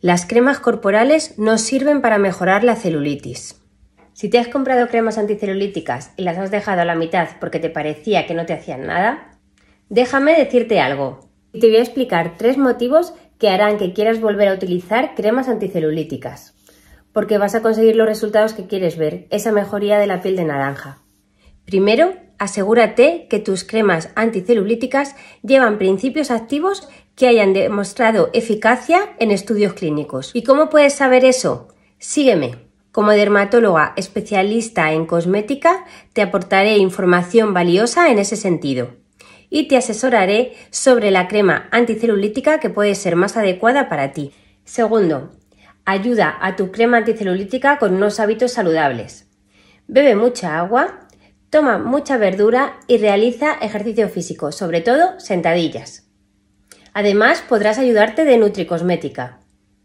Las cremas corporales no sirven para mejorar la celulitis. Si te has comprado cremas anticelulíticas y las has dejado a la mitad porque te parecía que no te hacían nada, déjame decirte algo. Y te voy a explicar 3 motivos que harán que quieras volver a utilizar cremas anticelulíticas. Porque vas a conseguir los resultados que quieres ver, esa mejoría de la piel de naranja. Primero, asegúrate que tus cremas anticelulíticas llevan principios activos que hayan demostrado eficacia en estudios clínicos. ¿Y cómo puedes saber eso? Sígueme. Como dermatóloga especialista en cosmética, te aportaré información valiosa en ese sentido. Y te asesoraré sobre la crema anticelulítica que puede ser más adecuada para ti. Segundo, ayuda a tu crema anticelulítica con unos hábitos saludables. Bebe mucha agua, toma mucha verdura y realiza ejercicio físico, sobre todo sentadillas. Además, podrás ayudarte de Nutricosmética.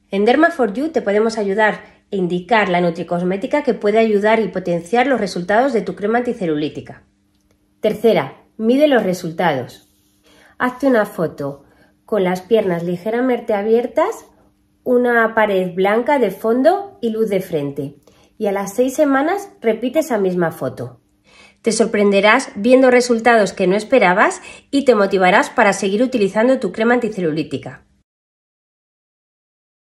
En Dermaforyou te podemos ayudar e indicar la Nutricosmética que puede ayudar y potenciar los resultados de tu crema anticelulítica. Tercera, mide los resultados. Hazte una foto con las piernas ligeramente abiertas, una pared blanca de fondo y luz de frente. Y a las 6 semanas repite esa misma foto. Te sorprenderás viendo resultados que no esperabas y te motivarás para seguir utilizando tu crema anticelulítica.